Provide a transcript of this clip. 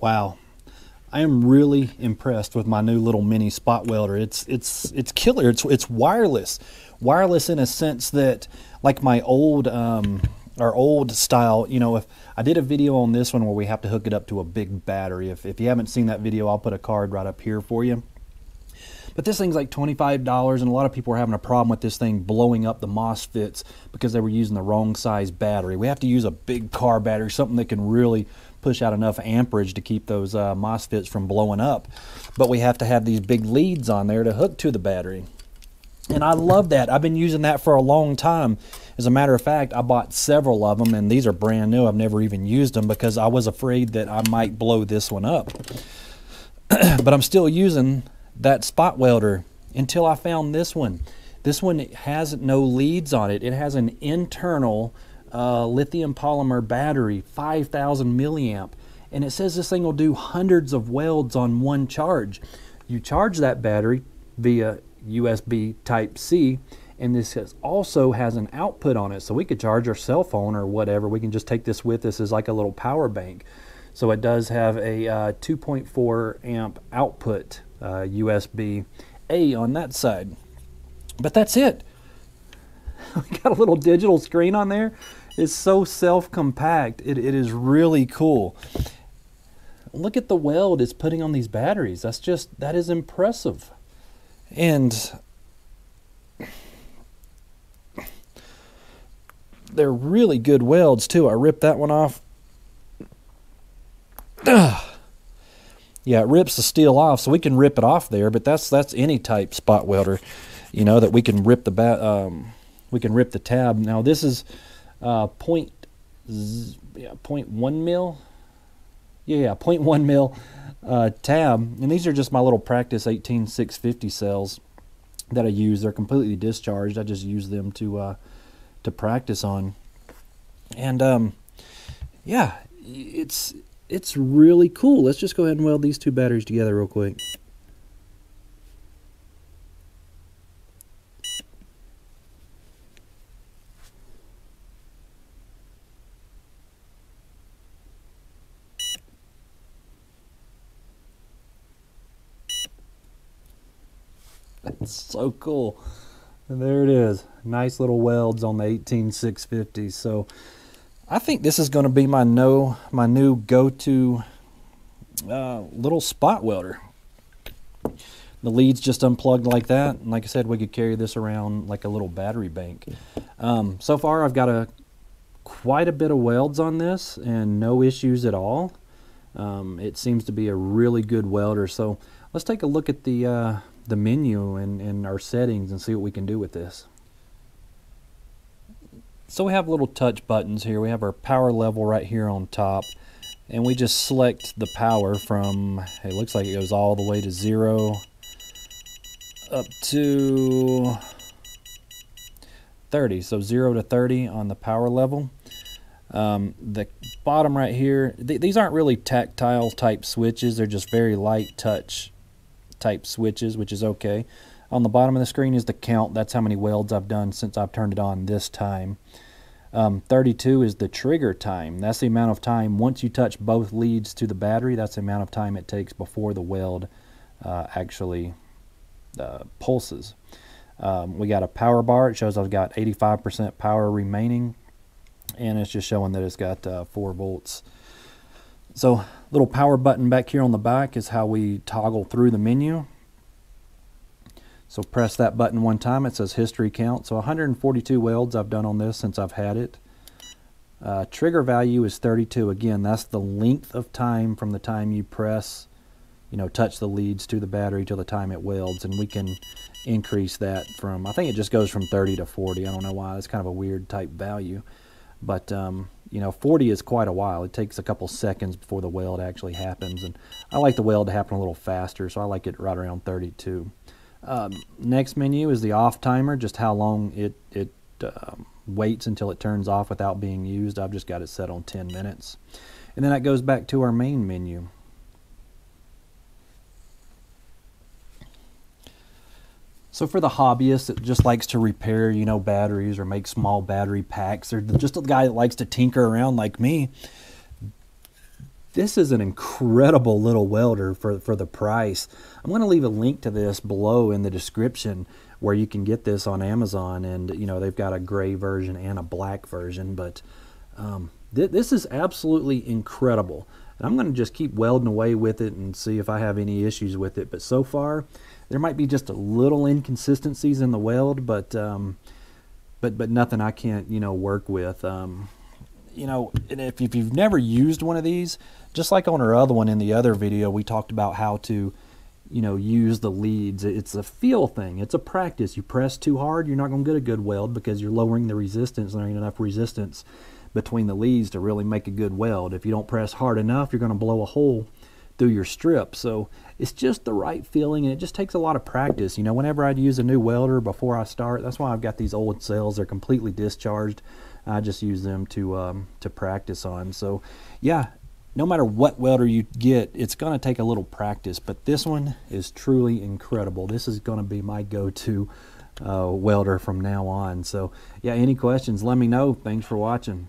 Wow, I am really impressed with my new little mini spot welder. It's killer. It's wireless in a sense that, like my old our old style, you know, if I did a video on this one where we have to hook it up to a big battery. If you haven't seen that video, I'll put a card right up here for you. But this thing's like $25, and a lot of people are having a problem with this thing blowing up the MOSFETs because they were using the wrong size battery. We have to use a big car battery, something that can really push out enough amperage to keep those MOSFETs from blowing up. But we have to have these big leads on there to hook to the battery. And I love that. I've been using that for a long time. As a matter of fact, I bought several of them, and these are brand new. I've never even used them because I was afraid that I might blow this one up. But I'm still using that spot welder until I found this one. This one has no leads on it. It has an internal lithium polymer battery, 5,000 milliamp. And it says this thing will do hundreds of welds on one charge. You charge that battery via USB Type C, and this also has an output on it, so we could charge our cell phone or whatever. We can just take this with us as like a little power bank. So it does have a 2.4 amp output, USB-A on that side. But that's it. We got a little digital screen on there. It's so self-compact. It is really cool. Look at the weld it's putting on these batteries. That's just, that is impressive. And they're really good welds too. I ripped that one off. Ugh. Yeah, it rips the steel off, so we can rip it off there. But that's any type spot welder, you know, that we can rip the we can rip the tab. Now this is 0.1 mil. Yeah, 0.1 mil tab, and these are just my little practice 18650 cells that I use. They're completely discharged. I just use them to practice on. And yeah, it's really cool. Let's just go ahead and weld these two batteries together real quick. That's so cool. And there it is. Nice little welds on the 18650. So I think this is going to be my new go-to little spot welder. The lead's just unplugged like that, and like I said, we could carry this around like a little battery bank. So far, I've got quite a bit of welds on this, and no issues at all. It seems to be a really good welder. So let's take a look at the menu and our settings and see what we can do with this. So we have little touch buttons here. We have our power level right here on top, and we just select the power from, it looks like it goes all the way to 0 up to 30. So 0 to 30 on the power level. The bottom right here, these aren't really tactile type switches. They're just very light touch type switches, which is okay. On the bottom of the screen is the count. That's how many welds I've done since I've turned it on this time. 32 is the trigger time. That's the amount of time, once you touch both leads to the battery, that's the amount of time it takes before the weld actually pulses. We got a power bar. It shows I've got 85% power remaining, and it's just showing that it's got 4 volts. So little power button back here on the back is how we toggle through the menu. So press that button one time, it says history count. So 142 welds I've done on this since I've had it. Trigger value is 32. Again, that's the length of time from the time you press, you know, touch the leads to the battery till the time it welds. And we can increase that from, I think it just goes from 30 to 40. I don't know why, it's kind of a weird type value. But, you know, 40 is quite a while. It takes a couple seconds before the weld actually happens. And I like the weld to happen a little faster, so I like it right around 32. Next menu is the off timer, just how long it waits until it turns off without being used. I've just got it set on 10 minutes. And then that goes back to our main menu. So for the hobbyist that just likes to repair, you know, batteries or make small battery packs, or just a guy that likes to tinker around like me, This is an incredible little welder for the price. I'm going to leave a link to this below in the description where you can get this on Amazon, and you know they've got a gray version and a black version, but this is absolutely incredible. And I'm going to just keep welding away with it and see if I have any issues with it, but so far there might be just a little inconsistencies in the weld, but nothing I can't work with. You know, and if you've never used one of these, just like on our other one in the other video, we talked about how to, use the leads. It's a feel thing. It's a practice. You press too hard, you're not going to get a good weld because you're lowering the resistance. There ain't enough resistance between the leads to really make a good weld. If you don't press hard enough, you're going to blow a hole through your strip. So it's just the right feeling, and it just takes a lot of practice. You know, whenever I'd use a new welder before I start, that's why I've got these old cells. They're completely discharged. I just use them to practice on. So yeah, no matter what welder you get, it's going to take a little practice, but this one is truly incredible. This is going to be my go-to welder from now on. So yeah, any questions, let me know. Thanks for watching.